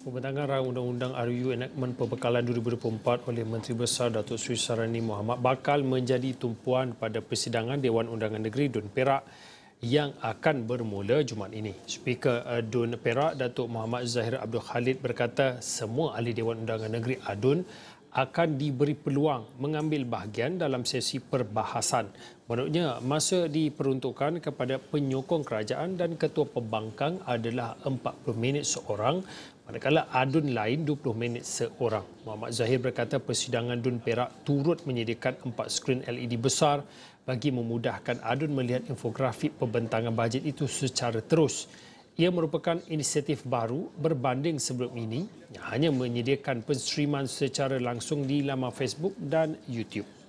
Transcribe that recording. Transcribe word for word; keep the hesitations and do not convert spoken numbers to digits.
Pembentangan rancangan undang-undang R U U Enakmen Perbekalan dua ribu dua puluh empat oleh Menteri Besar Datuk Seri Saarani Mohamad bakal menjadi tumpuan pada persidangan Dewan Undangan Negeri Dun Perak yang akan bermula Jumaat ini. Speaker Dun Perak, Datuk Muhammad Zahir Abdul Khalid berkata semua ahli Dewan Undangan Negeri ADUN akan diberi peluang mengambil bahagian dalam sesi perbahasan. Menurutnya, masa diperuntukkan kepada penyokong kerajaan dan ketua pembangkang adalah empat puluh minit seorang, manakala ADUN lain dua puluh minit seorang. Muhammad Zahir berkata persidangan Dun Perak turut menyediakan empat skrin L E D besar bagi memudahkan ADUN melihat infografik pembentangan bajet itu secara terus. Ia merupakan inisiatif baru berbanding sebelum ini yang hanya menyediakan penstriman secara langsung di laman Facebook dan YouTube.